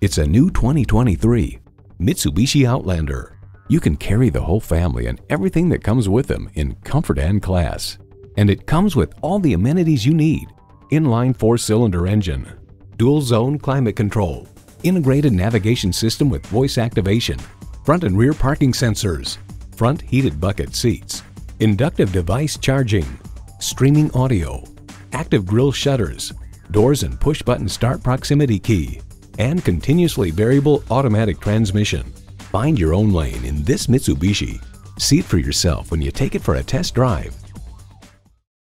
It's a new 2023 Mitsubishi Outlander. You can carry the whole family and everything that comes with them in comfort and class. And it comes with all the amenities you need. Inline 4-cylinder engine, dual zone climate control, integrated navigation system with voice activation, front and rear parking sensors, front heated bucket seats, inductive device charging, streaming audio, active grille shutters, doors and push-button start proximity key, and continuously variable automatic transmission. Find your own lane in this Mitsubishi. See it for yourself when you take it for a test drive.